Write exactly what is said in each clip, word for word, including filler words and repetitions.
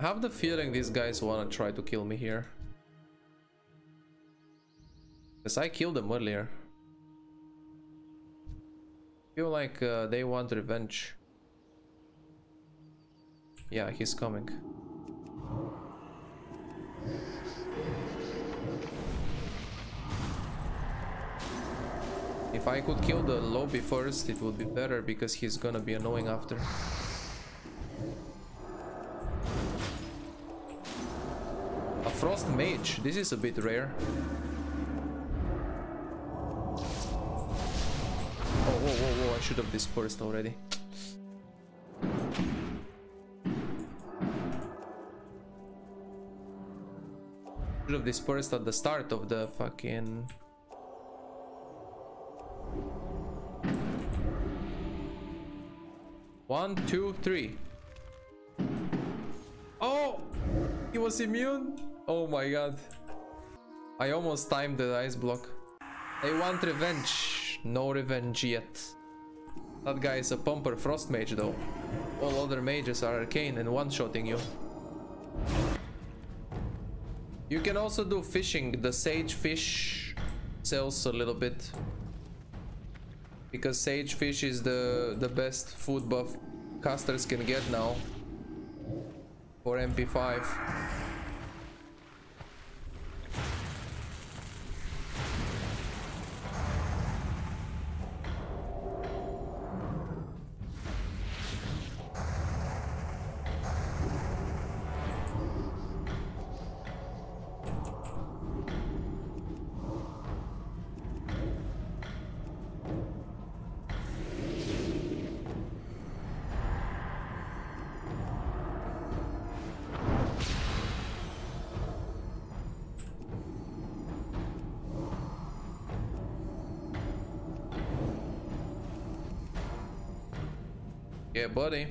I have the feeling these guys want to try to kill me here. Because I killed them earlier. I feel like uh, they want revenge. Yeah, he's coming. If I could kill the lobby first, it would be better, because he's gonna be annoying after. A Frost Mage, this is a bit rare. Oh, whoa, whoa, whoa, I should have dispersed already. Should have dispersed at the start of the fucking... One, two, three. Oh! He was immune? Oh my god. I almost timed the ice block. They want revenge. No revenge yet. That guy is a pumper frost mage though. All other mages are arcane and one-shotting you. You can also do fishing. The sage fish sells a little bit. Because sagefish is the, the best food buff casters can get now. For M P five. Yeah, buddy.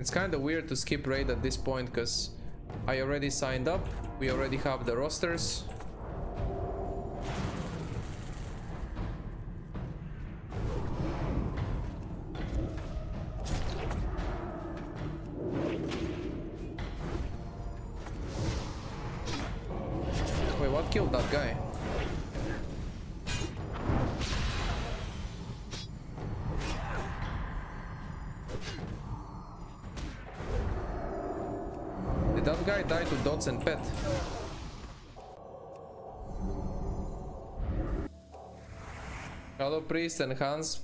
It's kind of weird to skip raid at this point, because I already signed up, we already have the rosters. Killed that guy. Did that guy die to dots and pet? Shadow Priest and Hans.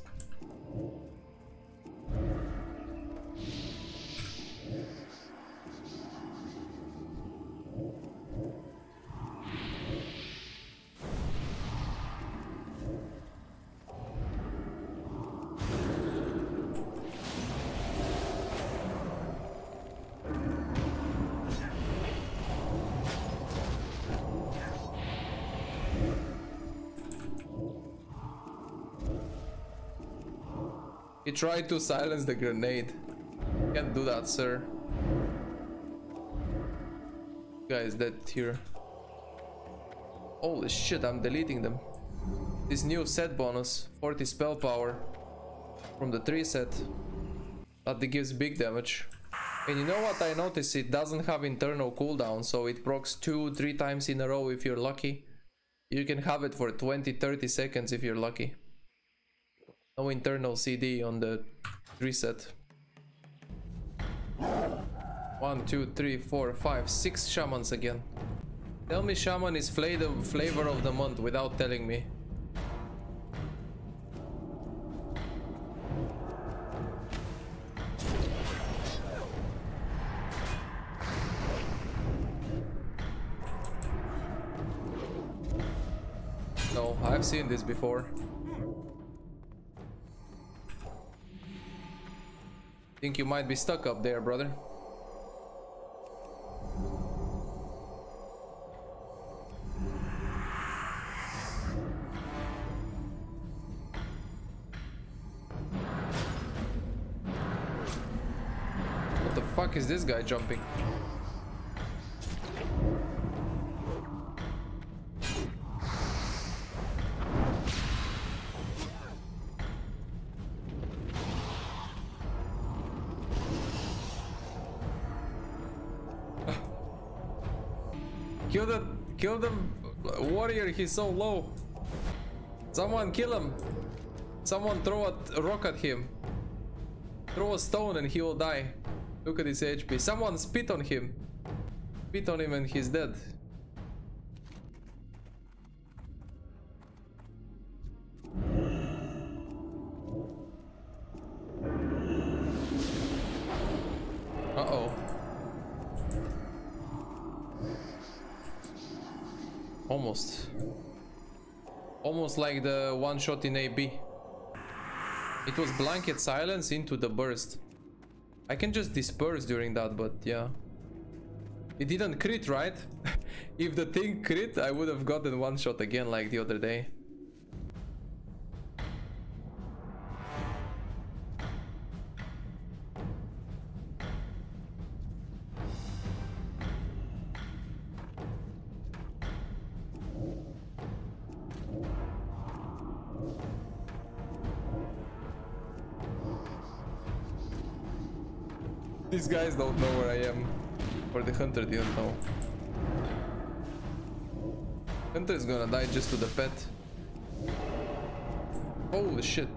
He tried to silence the grenade. Can't do that, sir. Guys, dead here. Holy shit, I'm deleting them. This new set bonus, forty spell power from the three set. That gives big damage. And you know what I noticed? It doesn't have internal cooldown, so it procs two three times in a row if you're lucky. You can have it for twenty to thirty seconds if you're lucky. No internal C D on the reset. One, two, three, four, five, six shamans again. Tell me shaman is fla the flavor of the month without telling me. No, I've seen this before. Think you might be stuck up there, brother. fuck is this guy jumping? Kill the, kill the warrior, he's so low. Someone kill him. Someone throw a rock at him. Throw a stone and he will die. Look at his H P. Someone spit on him. Spit on him and he's dead. Uh-oh. Almost. Almost like the one shot in A B. It was blanket silence into the burst. I can just disperse during that, but yeah. It didn't crit, right? If the thing crit, I would have gotten one shot again like the other day. These guys don't know where I am, or the hunter didn't know. Hunter is gonna die just to the pet. Holy shit.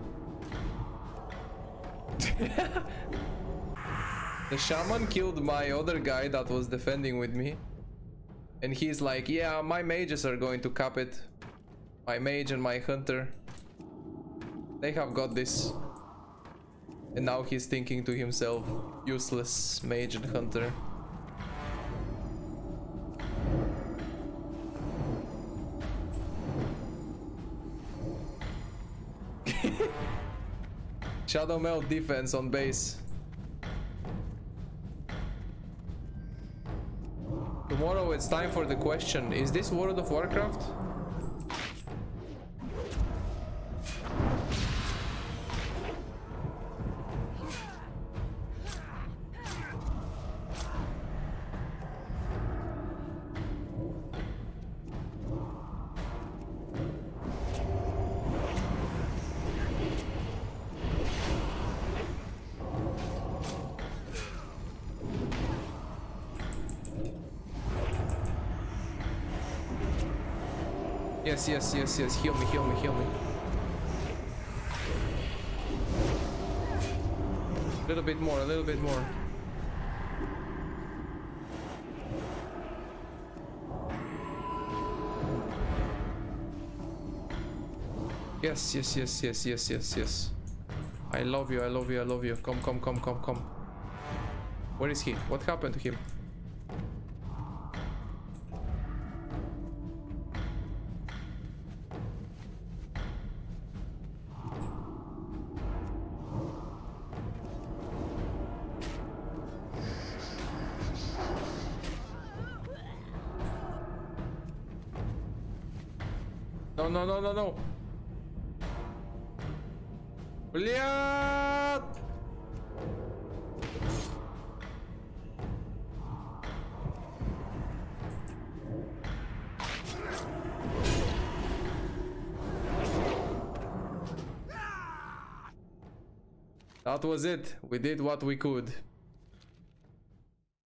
The shaman killed my other guy that was defending with me. And he's like, yeah, my mages are going to cap it. My mage and my hunter. They have got this. And now he's thinking to himself, useless mage and hunter. Shadow melt defense on base. Tomorrow it's time for the question, is this World of Warcraft? Yes, yes, yes, yes, heal me, heal me, heal me. A little bit more, a little bit more. Yes, yes, yes, yes, yes, yes, yes. I love you, I love you, I love you. Come, come, come, come, come. Where is he? What happened to him? No, no, no, no, no. Блядь! That was it. We did what we could.